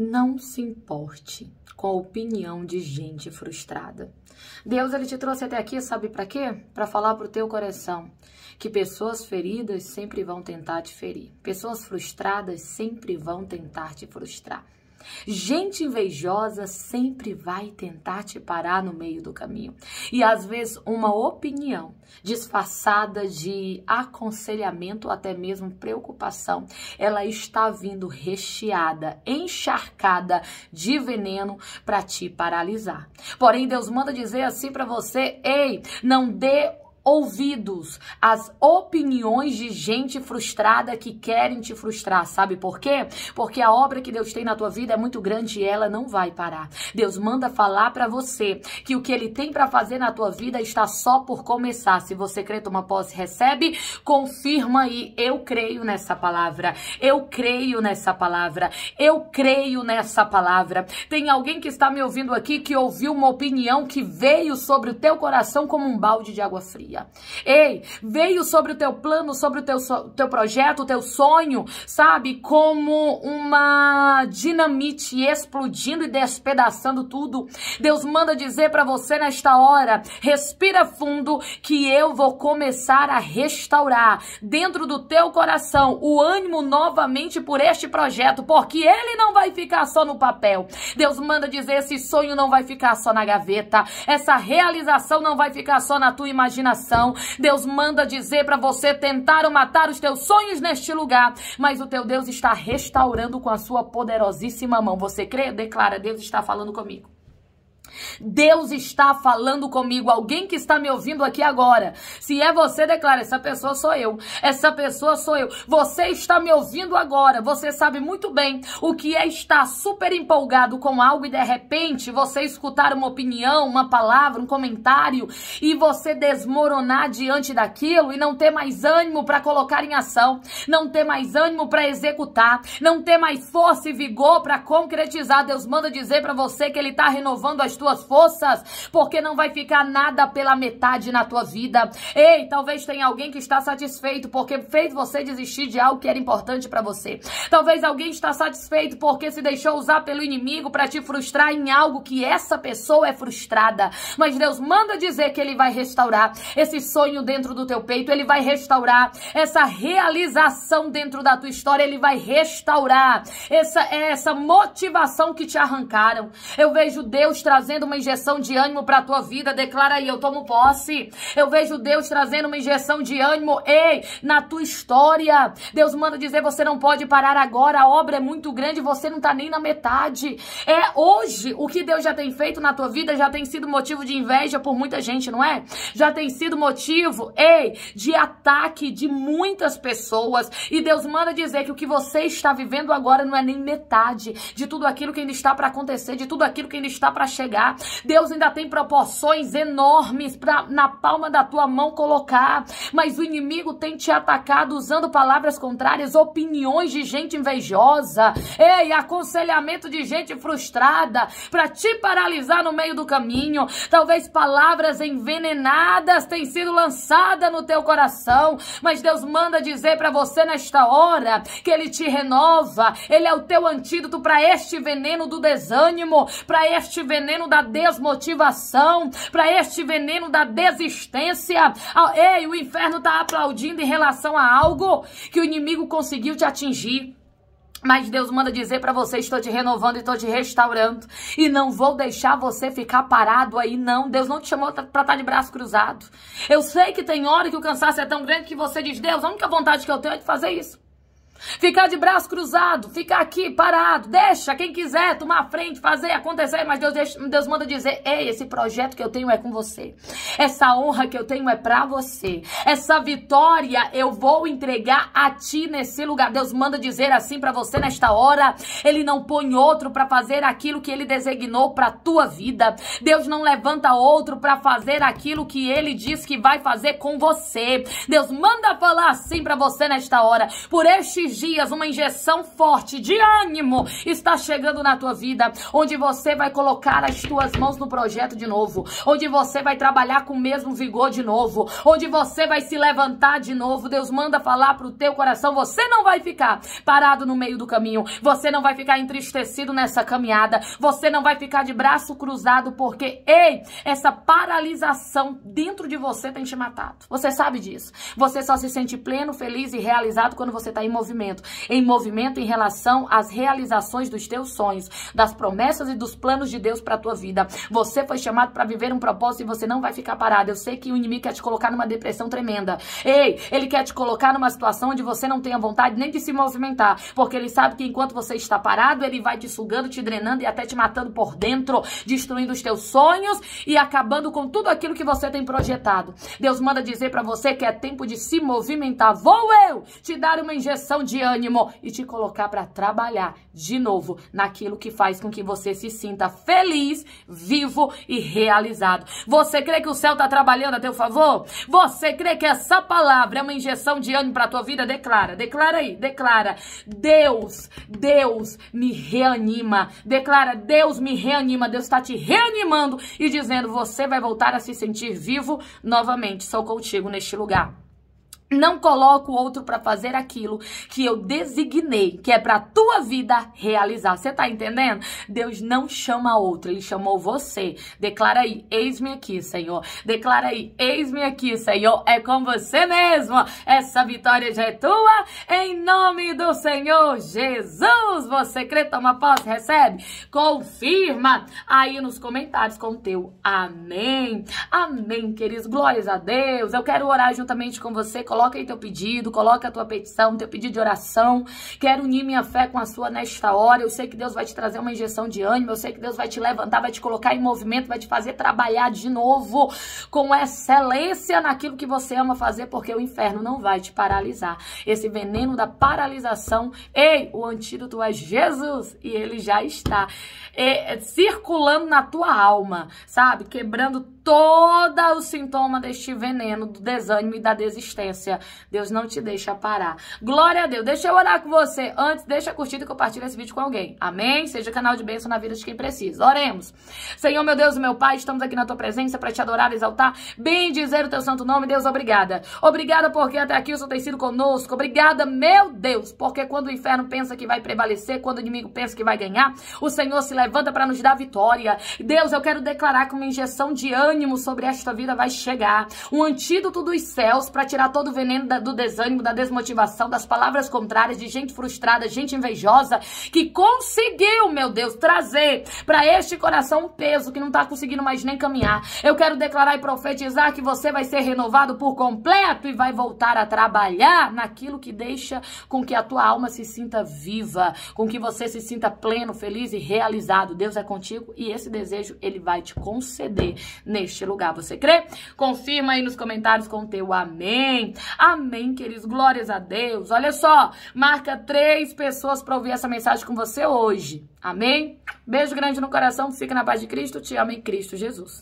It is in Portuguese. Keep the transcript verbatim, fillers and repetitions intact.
Não se importe com a opinião de gente frustrada. Deus, ele te trouxe até aqui, sabe para quê? Para falar pro teu coração que pessoas feridas sempre vão tentar te ferir. Pessoas frustradas sempre vão tentar te frustrar. Gente invejosa sempre vai tentar te parar no meio do caminho. E às vezes uma opinião disfarçada de aconselhamento, até mesmo preocupação, ela está vindo recheada, encharcada de veneno para te paralisar. Porém, Deus manda dizer assim para você: ei, não dê ouvidos às opiniões de gente frustrada que querem te frustrar. Sabe por quê? Porque a obra que Deus tem na tua vida é muito grande e ela não vai parar. Deus manda falar pra você que o que ele tem pra fazer na tua vida está só por começar. Se você crê, toma posse, recebe, confirma aí: eu creio nessa palavra, eu creio nessa palavra, eu creio nessa palavra. Tem alguém que está me ouvindo aqui que ouviu uma opinião que veio sobre o teu coração como um balde de água fria. Ei, veio sobre o teu plano, sobre o teu, teu projeto, o teu sonho, sabe? Como uma dinamite explodindo e despedaçando tudo. Deus manda dizer pra você nesta hora: respira fundo que eu vou começar a restaurar dentro do teu coração o ânimo novamente por este projeto, porque ele não vai ficar só no papel. Deus manda dizer: esse sonho não vai ficar só na gaveta, essa realização não vai ficar só na tua imaginação. Deus manda dizer para você: tentaram matar os teus sonhos neste lugar, mas o teu Deus está restaurando com a sua poderosíssima mão. Você crê? Declara: Deus está falando comigo. Deus está falando comigo. Alguém que está me ouvindo aqui agora, se é você, declara: essa pessoa sou eu, essa pessoa sou eu. Você está me ouvindo agora, você sabe muito bem o que é estar super empolgado com algo e de repente você escutar uma opinião, uma palavra, um comentário e você desmoronar diante daquilo e não ter mais ânimo para colocar em ação, não ter mais ânimo para executar, não ter mais força e vigor para concretizar. Deus manda dizer para você que ele está renovando as tuas forças, porque não vai ficar nada pela metade na tua vida. Ei, talvez tenha alguém que está satisfeito porque fez você desistir de algo que era importante para você. Talvez alguém está satisfeito porque se deixou usar pelo inimigo para te frustrar em algo que essa pessoa é frustrada. Mas Deus manda dizer que ele vai restaurar esse sonho dentro do teu peito, ele vai restaurar essa realização dentro da tua história, ele vai restaurar essa, essa motivação que te arrancaram. Eu vejo Deus trazendo uma injeção de ânimo para a tua vida. Declara aí: eu tomo posse. Eu vejo Deus trazendo uma injeção de ânimo, ei, na tua história. Deus manda dizer: você não pode parar agora, a obra é muito grande, você não tá nem na metade. É hoje, o que Deus já tem feito na tua vida já tem sido motivo de inveja por muita gente, não é? Já tem sido motivo, ei, de ataque de muitas pessoas. E Deus manda dizer que o que você está vivendo agora não é nem metade de tudo aquilo que ainda está para acontecer, de tudo aquilo que ainda está para chegar. Deus ainda tem proporções enormes pra, na palma da tua mão colocar, mas o inimigo tem te atacado usando palavras contrárias, opiniões de gente invejosa, ei, aconselhamento de gente frustrada para te paralisar no meio do caminho. Talvez palavras envenenadas tenham sido lançadas no teu coração, mas Deus manda dizer para você nesta hora que ele te renova, ele é o teu antídoto para este veneno do desânimo, para este veneno da desmotivação, para este veneno da desistência. Ei, o inferno tá aplaudindo em relação a algo que o inimigo conseguiu te atingir. Mas Deus manda dizer pra você: estou te renovando e estou te restaurando. E não vou deixar você ficar parado aí, não. Deus não te chamou pra estar de braço cruzado. Eu sei que tem hora que o cansaço é tão grande que você diz: Deus, a única vontade que eu tenho é de fazer isso. Ficar de braço cruzado, ficar aqui parado, deixa quem quiser tomar a frente, fazer acontecer. Mas Deus, deixa, Deus manda dizer: ei, esse projeto que eu tenho é com você, essa honra que eu tenho é pra você, essa vitória eu vou entregar a ti nesse lugar. Deus manda dizer assim pra você nesta hora: ele não põe outro pra fazer aquilo que ele designou pra tua vida. Deus não levanta outro pra fazer aquilo que ele diz que vai fazer com você. Deus manda falar assim pra você nesta hora: por estes esses dias uma injeção forte de ânimo está chegando na tua vida, onde você vai colocar as tuas mãos no projeto de novo, onde você vai trabalhar com o mesmo vigor de novo, onde você vai se levantar de novo. Deus manda falar pro teu coração, você não vai ficar parado no meio do caminho, você não vai ficar entristecido nessa caminhada, você não vai ficar de braço cruzado, porque, ei, essa paralisação dentro de você tem te matado. Você sabe disso. Você só se sente pleno, feliz e realizado quando você está em movimento. Em movimento em relação às realizações dos teus sonhos, das promessas e dos planos de Deus para a tua vida. Você foi chamado para viver um propósito e você não vai ficar parado. Eu sei que o inimigo quer te colocar numa depressão tremenda. Ei, ele quer te colocar numa situação onde você não tenha vontade nem de se movimentar, porque ele sabe que enquanto você está parado, ele vai te sugando, te drenando e até te matando por dentro, destruindo os teus sonhos e acabando com tudo aquilo que você tem projetado. Deus manda dizer para você que é tempo de se movimentar. Vou eu te dar uma injeção de ânimo e te colocar para trabalhar de novo naquilo que faz com que você se sinta feliz, vivo e realizado. Você crê que o céu tá trabalhando a teu favor? Você crê que essa palavra é uma injeção de ânimo para tua vida? Declara, declara aí, declara. Deus, Deus me reanima. Declara, Deus me reanima. Deus está te reanimando e dizendo, você vai voltar a se sentir vivo novamente. Sou contigo neste lugar. Não coloco o outro para fazer aquilo que eu designei, que é para a tua vida realizar. Você tá entendendo? Deus não chama outro, ele chamou você. Declara aí, eis-me aqui, Senhor. Declara aí, eis-me aqui, Senhor. É com você mesmo. Essa vitória já é tua, em nome do Senhor Jesus. Você crê, toma posse, recebe? Confirma aí nos comentários com o teu amém. Amém, queridos. Glórias a Deus. Eu quero orar juntamente com você. Coloca Coloca aí teu pedido, coloca a tua petição, teu pedido de oração. Quero unir minha fé com a sua nesta hora. Eu sei que Deus vai te trazer uma injeção de ânimo. Eu sei que Deus vai te levantar, vai te colocar em movimento, vai te fazer trabalhar de novo com excelência naquilo que você ama fazer, porque o inferno não vai te paralisar. Esse veneno da paralisação, ei, o antídoto é Jesus e ele já está é, é, circulando na tua alma, sabe? Quebrando todo o sintoma deste veneno, do desânimo e da desistência. Deus não te deixa parar. Glória a Deus. Deixa eu orar com você. Antes, deixa curtido e compartilha esse vídeo com alguém. Amém? Seja canal de bênção na vida de quem precisa. Oremos. Senhor, meu Deus e meu Pai, estamos aqui na tua presença para te adorar, exaltar, bem dizer o teu santo nome. Deus, obrigada. Obrigada porque até aqui o Senhor tem sido conosco. Obrigada, meu Deus, porque quando o inferno pensa que vai prevalecer, quando o inimigo pensa que vai ganhar, o Senhor se levanta para nos dar vitória. Deus, eu quero declarar que uma injeção de ânimo sobre esta vida vai chegar. Um antídoto dos céus para tirar todo o veneno da, do desânimo, da desmotivação, das palavras contrárias, de gente frustrada, gente invejosa, que conseguiu, meu Deus, trazer para este coração um peso que não tá conseguindo mais nem caminhar. Eu quero declarar e profetizar que você vai ser renovado por completo e vai voltar a trabalhar naquilo que deixa com que a tua alma se sinta viva, com que você se sinta pleno, feliz e realizado. Deus é contigo e esse desejo ele vai te conceder neste lugar. Você crê? Confirma aí nos comentários com o teu amém. Amém, queridos. Glórias a Deus. Olha só, marca três pessoas para ouvir essa mensagem com você hoje. Amém? Beijo grande no coração. Fica na paz de Cristo. Te amo em Cristo Jesus.